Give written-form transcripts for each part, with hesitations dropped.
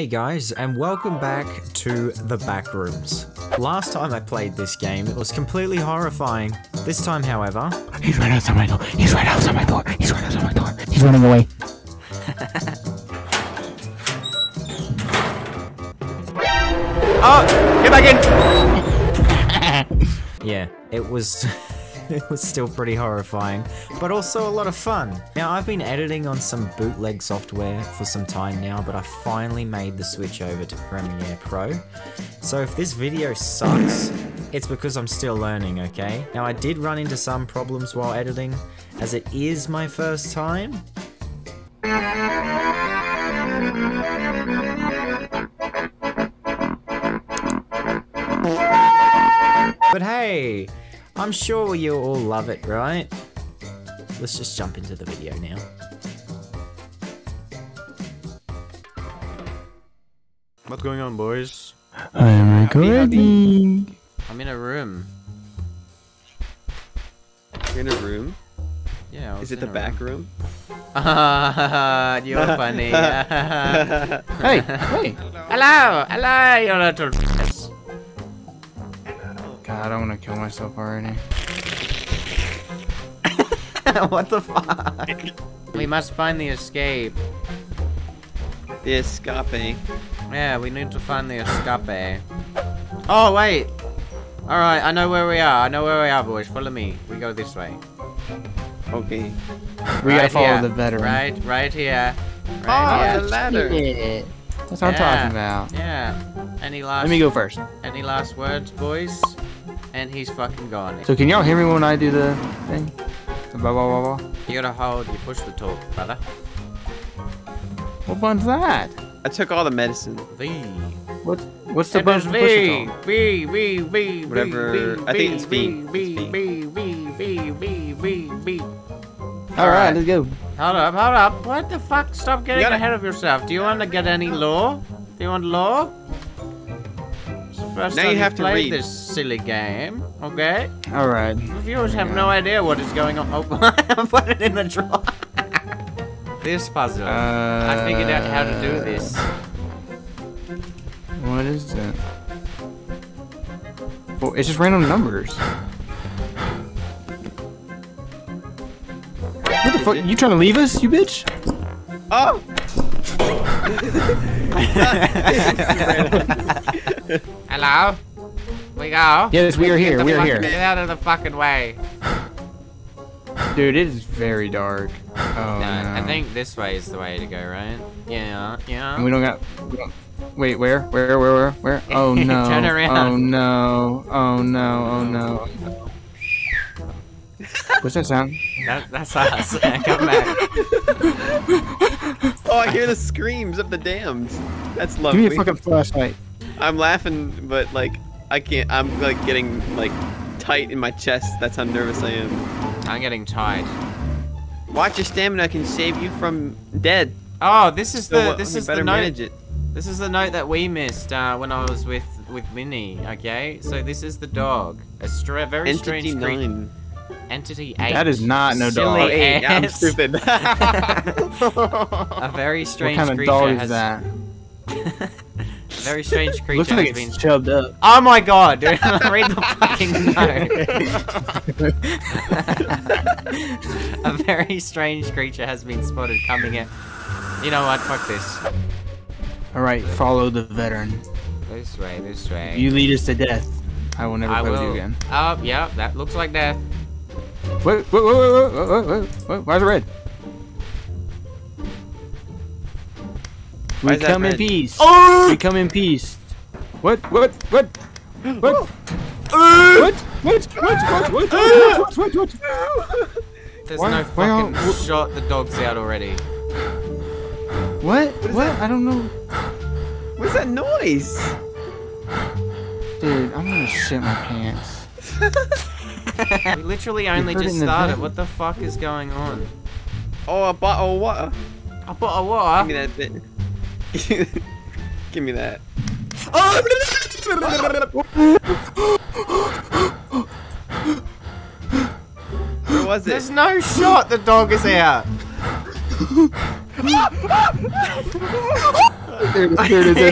Hey guys, and welcome back to The Backrooms. Last time I played this game, it was completely horrifying. This time, however... He's right outside my door! He's right outside my door! He's right outside my door! He's running away! Oh! Get back in! Yeah, it was... It was still pretty horrifying, but also a lot of fun. Now, I've been editing on some bootleg software for some time now, but I finally made the switch over to Premiere Pro. So if this video sucks, it's because I'm still learning, okay? Now, I did run into some problems while editing, as it is my first time. But hey! I'm sure you'll all love it, right? Let's just jump into the video now. What's going on, boys? I'm recording. I'm in a room. You're in a room? Yeah. Is it the back room? You're funny. Hey! Hey! Hello! Hello, you little I don't want to kill myself already. What the fuck? We must find the escape. The escape. Yeah, we need to find the escape. Oh, wait. Alright, I know where we are. I know where we are, boys. Follow me. We go this way. Okay. We gotta follow the veteran. Right here. Right here. The ladder. That's what I'm talking about. Yeah. Any last... Let me go first. Any last words, boys? And he's fucking gone. So can y'all hear me when I do the thing? Blah, blah, blah, blah. You gotta hold, you push the talk, brother. What one's that? I took all the medicine. V. What's the button to push the talk? V, V, V, V, whatever. I think it's V. V, V, V, V, V, V, V. Alright, let's go. Hold up, hold up. What the fuck? Stop getting ahead of yourself. Do you want to get any law? Do you want law? First now you have to read this silly game, okay? All right. The viewers have no idea what is going on. Oh, I put it in the drawer. This puzzle. I figured out how to do this. What is that? Well, it's just random numbers. What the fuck? You trying to leave us, you bitch? Oh! Hello? We go? Yes, we are here, we are here. Get out of the fucking way. Dude, it is very dark. Oh, no. I think this way is the way to go, right? Yeah, yeah. And we don't got... Wait, where? Oh no. Turn around. Oh no, oh no, oh no. What's that sound? That's us. Come back. Oh, I hear the screams of the damned. That's lovely. Give me a fucking flashlight. I'm laughing, but like, I can't. I'm like getting like tight in my chest. That's how nervous I am. I'm getting tight. Watch your stamina can save you from dead. Oh, this is so the note. This is the note that we missed when I was with Minnie. Okay, so this is the dog. A very strange entity 9. Entity 8. That is not no dog. Oh, 8. I'm stupid. A very strange creature. What kind of dog is that? A very strange creature. Looks like it's been chubbed up. Oh my god, dude! Read the fucking note. A very strange creature has been spotted coming in. You know what? Fuck this. All right, follow the veteran. This way, this way. You lead us to death. I will never play with you again. Oh, yeah, that looks like death. Wait, why is it red? We come in peace. Oh! We come in peace. What? There's no fucking shot. The dog's out already. What? I don't know. What's that noise? Dude, I'm gonna shit my pants. We literally only just started. What the fuck is going on? Oh, a bottle of water. A bottle of water? Give me that bit. Give me that. Oh! Where was it? There's no shot. The dog is out. There it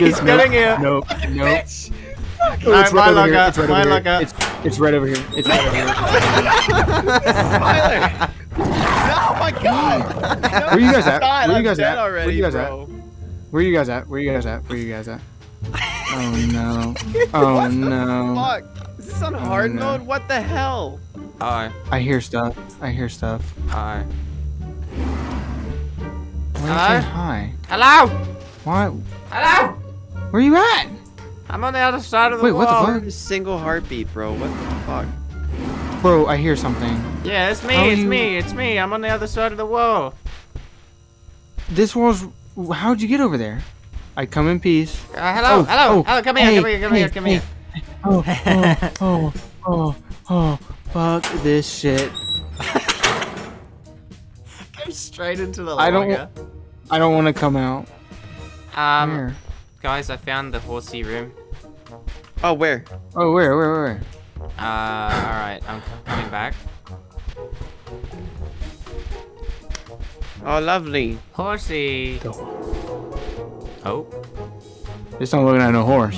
is. Nope. Bitch. It's right over here. It's right over here. Smiler. Oh my god. Where you guys at? Oh no. Oh no. What the fuck? Is this on hard mode? What the hell? I hear stuff. Hi. Hi. Hello. What? Hello. Where you at? I'm on the other side of the wall. Wait, what the fuck? A single heartbeat, bro. What the fuck? Bro, I hear something. Yeah, it's me. It's me. I'm on the other side of the wall. This wall's. How'd you get over there? I come in peace. Hello. Come here. Oh. Fuck this shit. Go straight into the lava. I don't want to come out. Here. Guys, I found the horsey room. Oh, where? Where? Alright, I'm coming back. Oh, lovely. Horsey. Oh. Just not looking at no horse.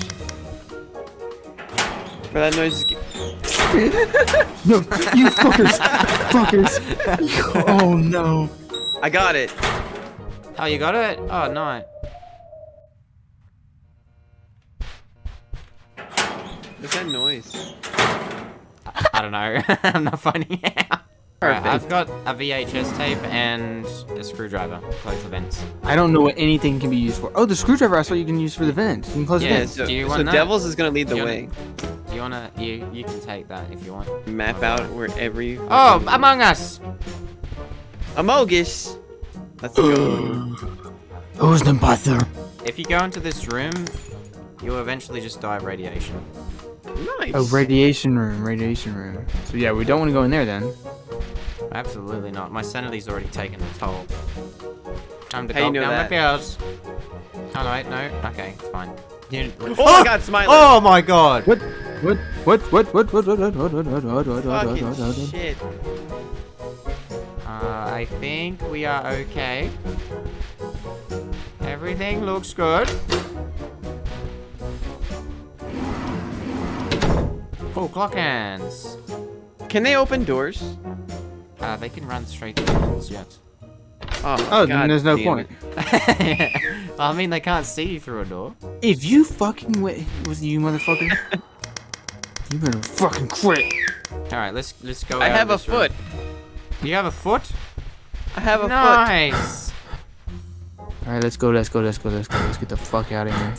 But that noise is... No, you fuckers. Fuckers. Oh, no. I got it. Oh, you got it? Oh, no. What's that noise? I don't know. I'm not finding out. Right, I've got a VHS tape and a screwdriver. Close the vents. I don't know what anything can be used for. Oh, the screwdriver I saw you can use for the vent. You can close the vents. So Devils is going to lead the way. You can take that if you want. Map out wherever you... Oh, Among Us! Amogus! Let's go. Who's the butler? If you go into this room, you'll eventually just die of radiation. Nice. Oh, radiation room. So yeah, we don't want to go in there then. Absolutely not. My sanity's already taken a toll. Time to go down my pills. Oh no, wait, no. Okay, it's fine. Oh my god, Smiley! Oh my god! What? Fucking shit. I think we are okay. Everything looks good. Oh, clock hands. Can they open doors? They can run straight through walls yet. Oh, then there's no point. Yeah. Well, I mean, they can't see you through a door. If you fucking was you motherfucker, you better fucking quit. All right, let's go. I have a foot. You have a foot? I have a foot. Nice. All right, let's go. Let's get the fuck out of here.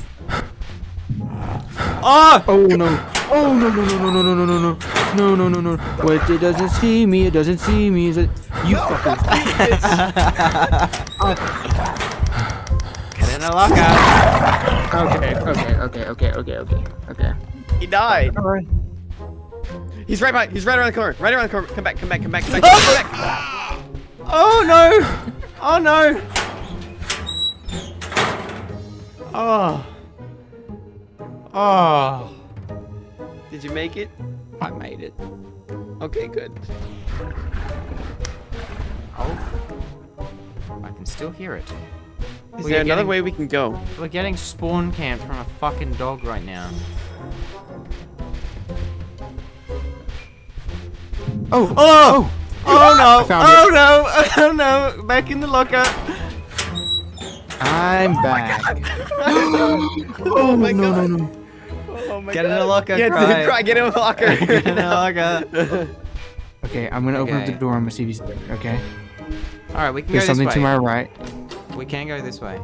Oh! Oh no! Oh no. What, it doesn't see me, is it? You fucking bitch. Get in the lockout. Okay. He died. Alright. He's right around the corner. Come back. Oh no. Oh. Did you make it? I made it. Okay, good. Oh. I can still hear it. Is there another way we can go? We're getting spawn camped from a fucking dog right now. Oh! Oh! Oh no! Oh no! Oh no! Back in the locker! I'm back. Oh my god! No. Get in the locker, cry. Get in the locker. Get in the locker. Okay, I'm gonna open up the door. I'm gonna see if he's there. Okay. All right, we can go this way. There's something to my right. We can go this way.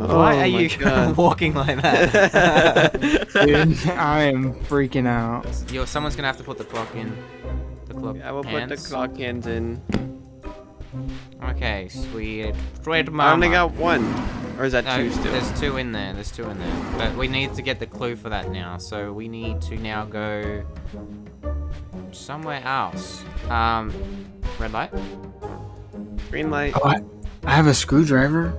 Why are you walking like that? Dude, I am freaking out. Yo, someone's gonna have to put the clock in. I will put the clock hands in. Okay, sweet. I only got one. Or is that two still? There's two in there. But we need to get the clue for that now. So we need to now go somewhere else. Red light? Green light. Oh, I have a screwdriver.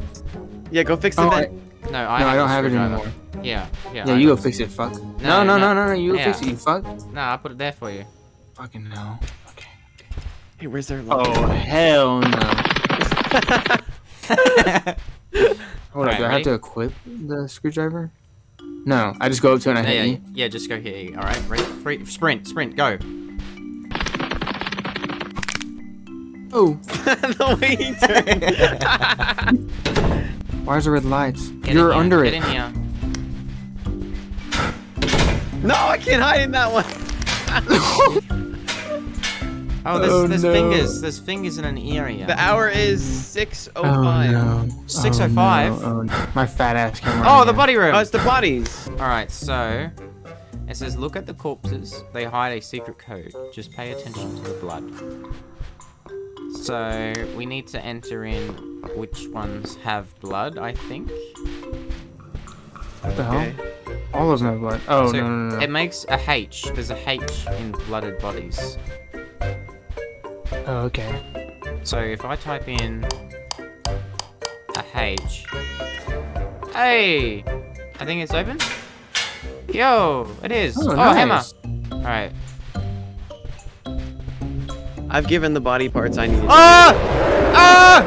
Yeah, go fix the vent. No, I don't have it anymore. Yeah, you go fix it, fuck. No, you go fix it, you fuck. Nah, I put it there for you. Fucking no. Hey, where's their locker? Oh, hell no. Hold up, do I have to equip the screwdriver? No, I just go up to it and I hit you. Yeah, just go hit you. Alright, ready? Three, sprint, go. Oh. What are you doing? Why is there red lights? You're under it. Get in here. No, I can't hide in that one. Oh, there's fingers. There's fingers in an area. The hour is 6:05. Oh, no. 6:05. Oh, no. Oh, no. My fat ass came right the body room. Oh, it's the bodies. All right, so it says look at the corpses. They hide a secret code. Just pay attention to the blood. So we need to enter in which ones have blood, I think. What the hell? All of them have blood. Oh, so no. It makes a H. There's a H in blooded bodies. Oh, okay. So if I type in a H. Hey! I think it's open? Yo! It is! Oh, nice. Hammer! Alright. I've given the body parts I need. Ah! Ah!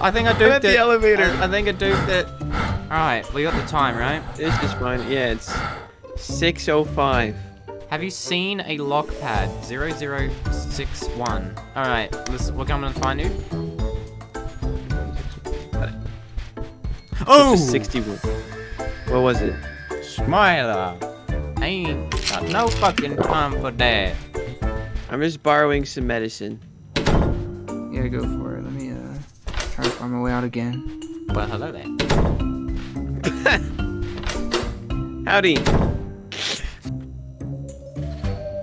I think I duped it. The elevator. I think I duped it. All right, we got the time right. It's just fine. Yeah, it's 6:05. Have you seen a lock pad? 0061. All right, listen, we're coming to find you. Oh! 61. What was it? Smiler. I ain't got no fucking time for that. I'm just borrowing some medicine. Yeah, go for it. Let me try to find my way out again. Well, hello there. Howdy. Okay,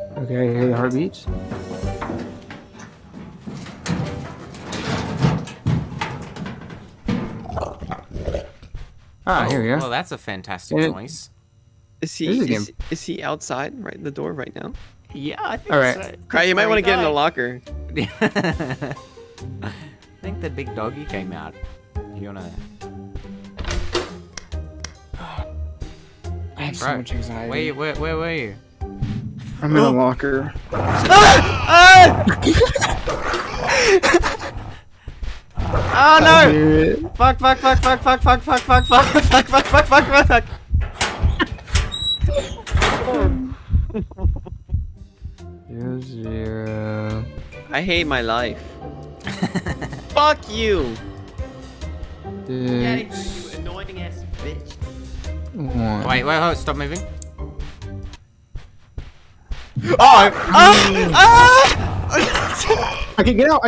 I hear the heartbeats. Ah, here we go. Well, that's a fantastic noise. Is he outside, right in the door right now? Yeah, I think so. Cry, you might want to get in the locker. I think the big doggy came out. You wanna... I have so much anxiety. Where were you? I'm in a locker. Oh no! Fuck. Zero. I hate my life. Fuck you! Daddy, you annoying ass bitch. Wait, stop moving. I can get out!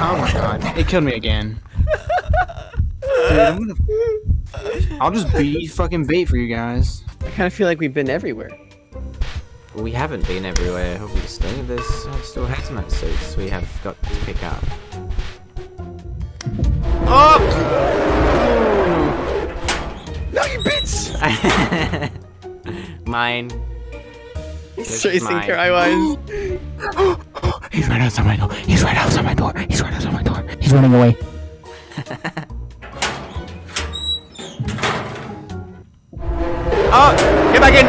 Oh my god! It killed me again. Dude, I'll just be fucking bait for you guys. I kind of feel like we've been everywhere. We haven't been everywhere. Hopefully, there's still hazmat suits we have got to pick up. Oh! No, you bitch! Mine. He's chasing Crywise. He's right outside my door. He's right outside my door. He's running away. Oh! Get back in!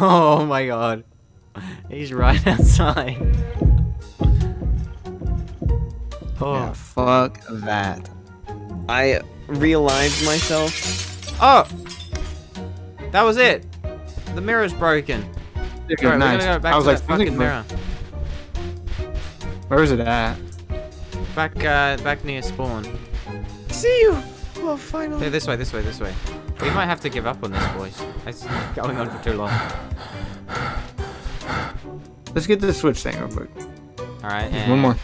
Oh my god. He's right outside. Oh, yeah, fuck that. I realized myself. Oh! That was it. The mirror's broken. Dude, right, nice. Go back to that fucking mirror. Where is it at? Back, back near spawn. See you! Oh, finally. They're this way. We might have to give up on this, boys. It's going on for too long. Let's get to the switch thing real quick. Alright, and... one more.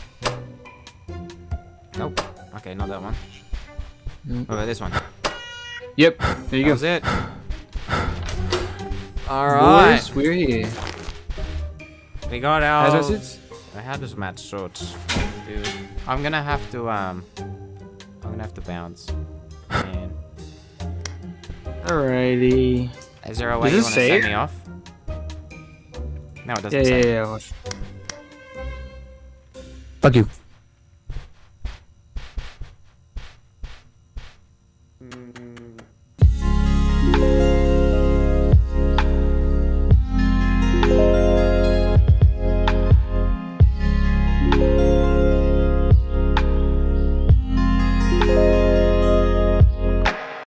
Nope. Okay, not that one. Nope. What about this one? Yep. There you go. That was it. Alright. Boys, we're here. We got our... hazmat suits? I had this match shorts. Dude. I'm gonna have to bounce. Man. Alrighty. Is there a way you want to set me off? No, it doesn't say. Yeah. Fuck you.